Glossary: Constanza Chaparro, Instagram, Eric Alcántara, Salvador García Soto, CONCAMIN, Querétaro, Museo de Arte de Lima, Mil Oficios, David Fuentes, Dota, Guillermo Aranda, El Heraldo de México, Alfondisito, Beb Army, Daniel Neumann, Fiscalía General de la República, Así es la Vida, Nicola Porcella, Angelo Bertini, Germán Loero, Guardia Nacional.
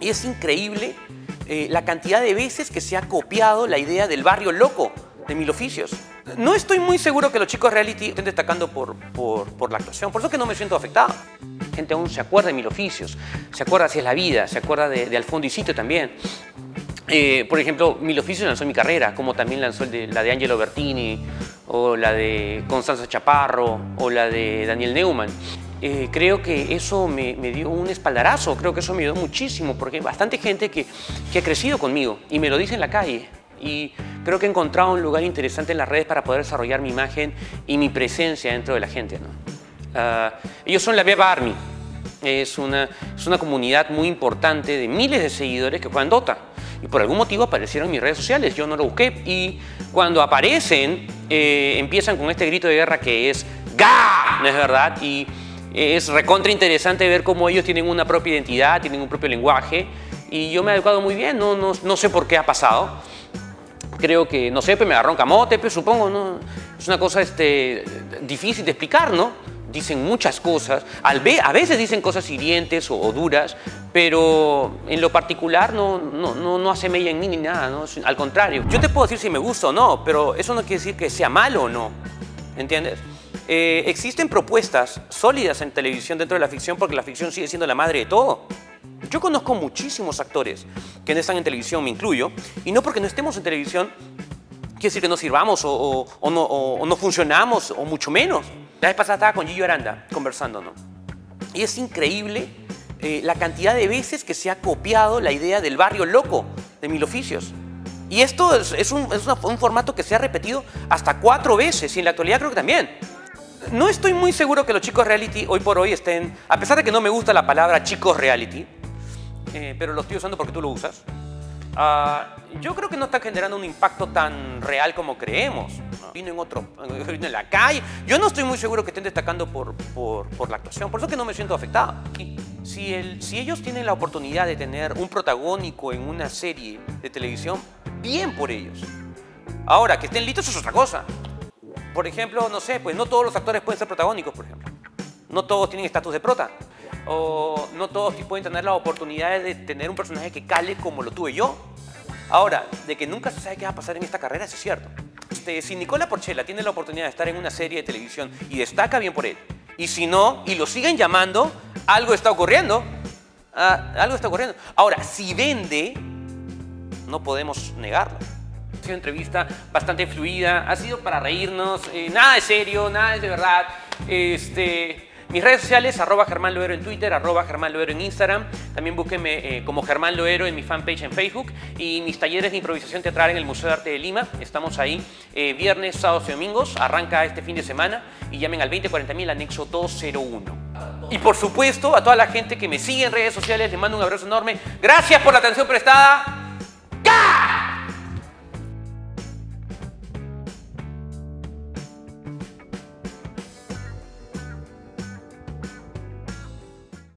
Y es increíble la cantidad de veces que se ha copiado la idea del barrio loco de Mil Oficios. No estoy muy seguro que los chicos reality estén destacando por la actuación, por eso que no me siento afectado. La gente aún se acuerda de Mil Oficios, se acuerda Así es la Vida, se acuerda de Alfondisito también. Por ejemplo, Mil Oficios lanzó Mi Carrera, como también lanzó la de Angelo Bertini, o la de Constanza Chaparro, o la de Daniel Neumann. Creo que eso me dio un espaldarazo, creo que eso me ayudó muchísimo, porque hay bastante gente que ha crecido conmigo y me lo dice en la calle. Y creo que he encontrado un lugar interesante en las redes para poder desarrollar mi imagen y mi presencia dentro de la gente, ¿no? Ellos son la Beb Army, es una comunidad muy importante de miles de seguidores que juegan Dota. Y por algún motivo aparecieron en mis redes sociales, yo no lo busqué. Y cuando aparecen, empiezan con este grito de guerra que es "GA", ¿no es verdad? Y es recontra interesante ver cómo ellos tienen una propia identidad, tienen un propio lenguaje. Y yo me he adecuado muy bien, no sé por qué ha pasado. Creo que, no sé, me agarró un camote, pero supongo, ¿no? Es una cosa difícil de explicar, ¿no? Dicen muchas cosas, a veces dicen cosas hirientes o duras, pero en lo particular no asemeja en mí ni nada, ¿no? Al contrario. Yo te puedo decir si me gusta o no, pero eso no quiere decir que sea malo o no, ¿entiendes? Existen propuestas sólidas en televisión dentro de la ficción porque la ficción sigue siendo la madre de todo. Yo conozco muchísimos actores que no están en televisión, me incluyo, y no porque no estemos en televisión quiere decir que no sirvamos o no funcionamos, o mucho menos. La vez pasada estaba con Guillermo Aranda conversando, ¿no? Y es increíble la cantidad de veces que se ha copiado la idea del barrio loco de Mil Oficios. Y esto es un formato que se ha repetido hasta 4 veces, y en la actualidad creo que también. No estoy muy seguro que los chicos reality hoy por hoy estén, a pesar de que no me gusta la palabra chicos reality, pero lo estoy usando porque tú lo usas, yo creo que no está generando un impacto tan real como creemos, ¿no? Vino en la calle. Yo no estoy muy seguro que estén destacando por la actuación, por eso que no me siento afectado. Si ellos tienen la oportunidad de tener un protagónico en una serie de televisión, bien por ellos. Ahora, que estén listos es otra cosa. Por ejemplo, no sé, pues no todos los actores pueden ser protagónicos, por ejemplo. No todos tienen estatus de prota. O no todos pueden tener la oportunidad de tener un personaje que cale como lo tuve yo. Ahora, de que nunca se sabe qué va a pasar en esta carrera, eso es cierto. Si Nicola Porcella tiene la oportunidad de estar en una serie de televisión y destaca, bien por él. Y si no, y lo siguen llamando, algo está ocurriendo. Algo está ocurriendo. Ahora, si vende, no podemos negarlo. Ha sido una entrevista bastante fluida, ha sido para reírnos, nada de serio, nada de verdad. Mis redes sociales, @GermánLoero en Twitter, @GermánLoero en Instagram. También búsquenme como Germán Loero en mi fanpage en Facebook. Y mis talleres de improvisación teatral en el Museo de Arte de Lima. Estamos ahí viernes, sábados y domingos. Arranca este fin de semana y llamen al 2040.000 anexo 201. Y por supuesto, a toda la gente que me sigue en redes sociales, les mando un abrazo enorme. Gracias por la atención prestada. ¡Cá!